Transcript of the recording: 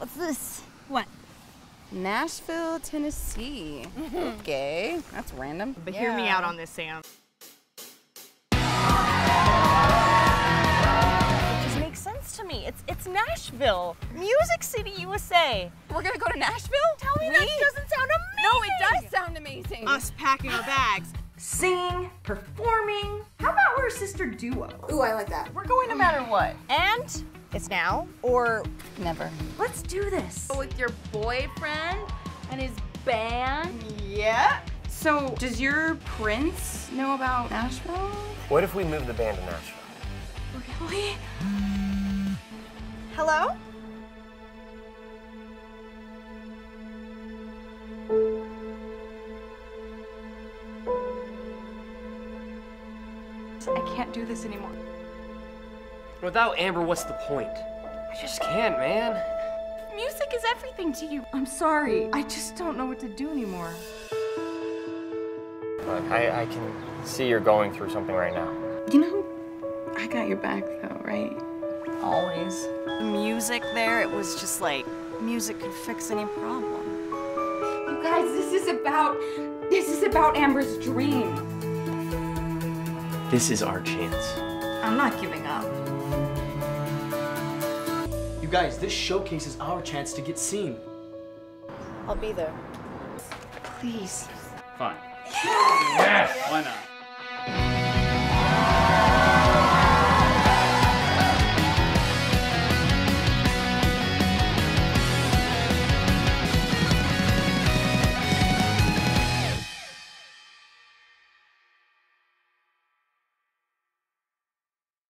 What's this? What? Nashville, Tennessee. Okay, that's random. But yeah. Hear me out on this, Sam. It just makes sense to me. It's Nashville, Music City, USA. We're gonna go to Nashville? Tell me that doesn't sound amazing. No, it does sound amazing. Us packing our bags, singing, performing. How about we're a sister duo? Ooh, I like that. We're going no matter what. And it's now or never. Let's do this. With your boyfriend and his band? Yeah. So, does your prince know about Nashville? What if we move the band to Nashville? Really? Hello? I can't do this anymore. Without Amber, what's the point? I just can't, man. Music is everything to you. I'm sorry. I just don't know what to do anymore. Look, I can see you're going through something right now. You know, I got your back though, right? Always. The music there, it was just like, music could fix any problem. You guys, this is about Amber's dream. This is our chance. I'm not giving up. Guys, this showcases our chance to get seen. I'll be there. Please. Fine. Yes! Yes! Why not?